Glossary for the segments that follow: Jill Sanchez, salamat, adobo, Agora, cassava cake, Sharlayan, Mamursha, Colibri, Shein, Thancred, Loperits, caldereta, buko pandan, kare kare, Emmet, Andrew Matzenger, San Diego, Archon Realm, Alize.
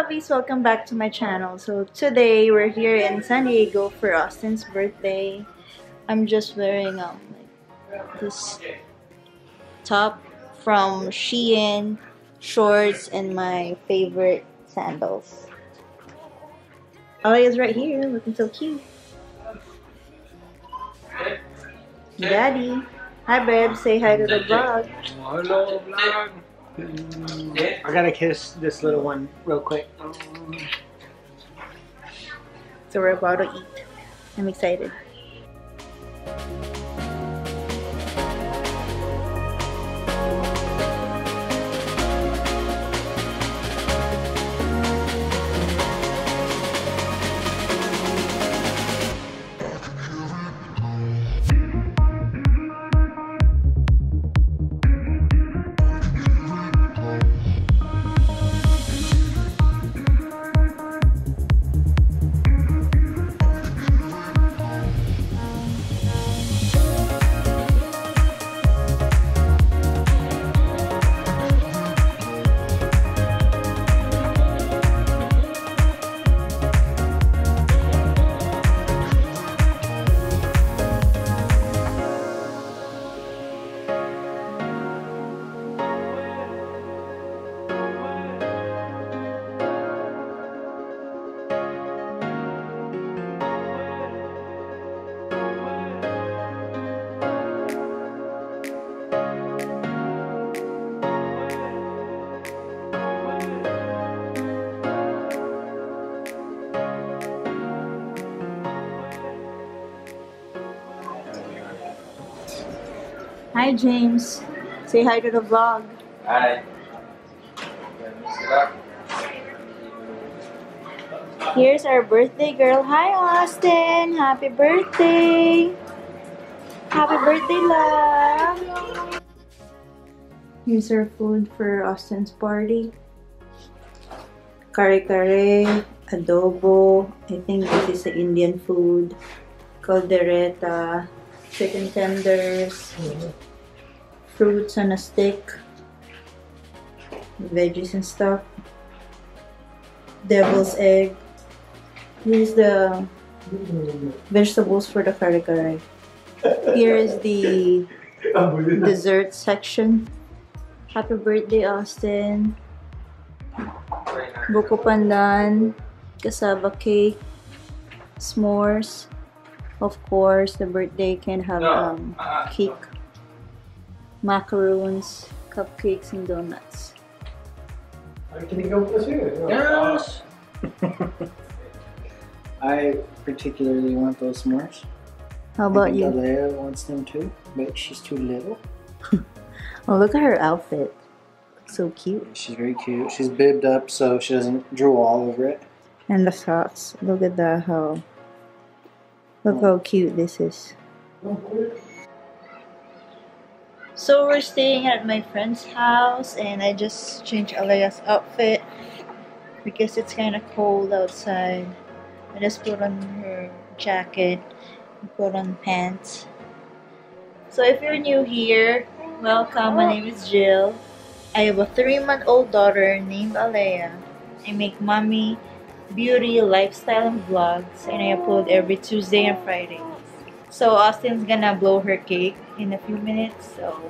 lovies! Welcome back to my channel. So today we're here in San Diego for Austin's birthday. I'm just wearing like this top from Shein, shorts, and my favorite sandals. Olia's right here looking so cute. Daddy. Hi babe, say hi to the vlog. Hello vlog. I gotta kiss this little one real quick. So we're about to eat. I'm excited. Hi James, say hi to the vlog. Hi. Here's our birthday girl. Hi Austin, happy birthday. Happy birthday love. Here's our food for Austin's party. Kare kare, adobo, I think this is the Indian food. Caldereta, chicken tenders. Fruits on a stick, veggies and stuff, devil's egg. Here's the vegetables for the kare kare. Here is the dessert section. Happy birthday, Austin. Buko pandan, cassava cake, s'mores. Of course, the birthday can have cake. Macaroons, cupcakes, and donuts. Yes. I particularly want those s'mores. How about you? Alea wants them too, but she's too little. Oh, look at her outfit. So cute. She's very cute. She's bibbed up so she doesn't drool all over it. And the socks. Look at that. Look how cute this is. So we're staying at my friend's house and I just changed Alea's outfit because it's kind of cold outside. I just put on her jacket and put on pants. So if you're new here, welcome. My name is Jill. I have a 3-month-old daughter named Alea. I make mommy, beauty, lifestyle, and vlogs, and I upload every Tuesday and Friday. So Austin's gonna blow her cake in a few minutes, so...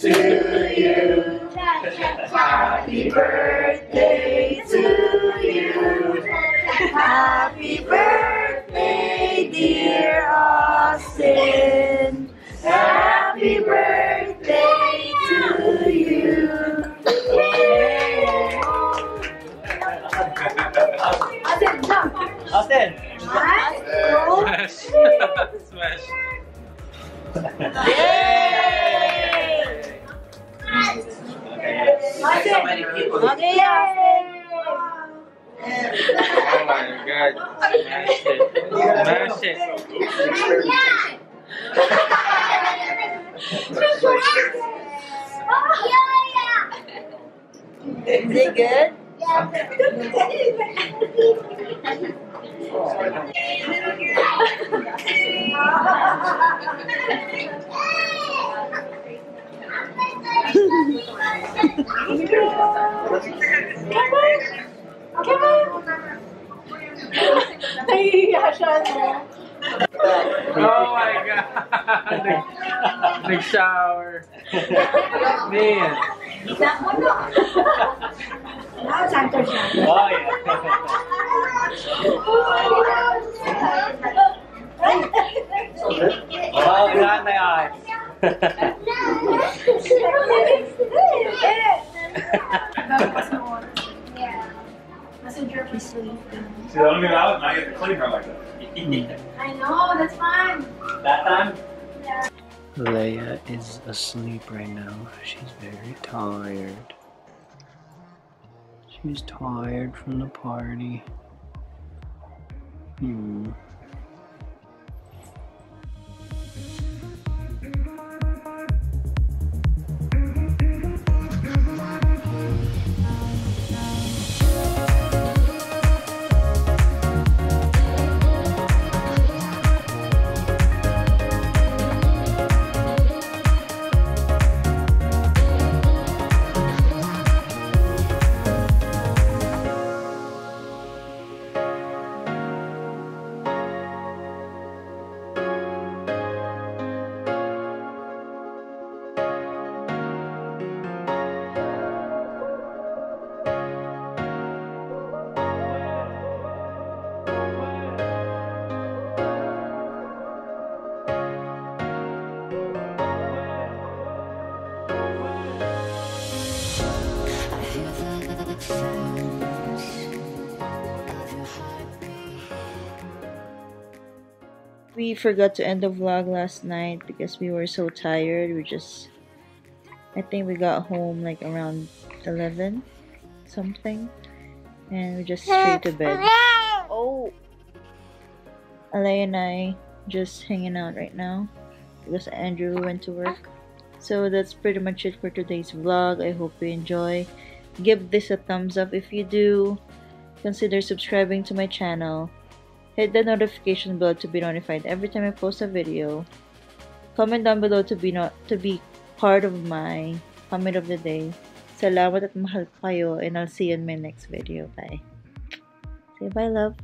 To you, happy birthday to you, happy birthday dear Austin, happy birthday to you. Austin, jump! Austin! Smash! Smash! Yay! Oh my god. Smash it. Smash it. Is it good? Oh my god. Big shower. Man. Oh yeah. Well done, my eyes. See, I don't get out and I get to clean her like that. I know, that's fine. That time? Yeah. Leia is asleep right now. She's very tired. She's tired from the party. We forgot to end the vlog last night because we were so tired. I think we got home like around 11 something and we just straight to bed. Oh, Alea and I just hanging out right now because Andrew went to work. So that's pretty much it for today's vlog. I hope you enjoy. Give this a thumbs up if you do. Consider subscribing to my channel. Hit the notification bell to be notified every time I post a video. Comment down below to be part of my comment of the day. Salamat at mahal kayo, and I'll see you in my next video. Bye. Say bye, love.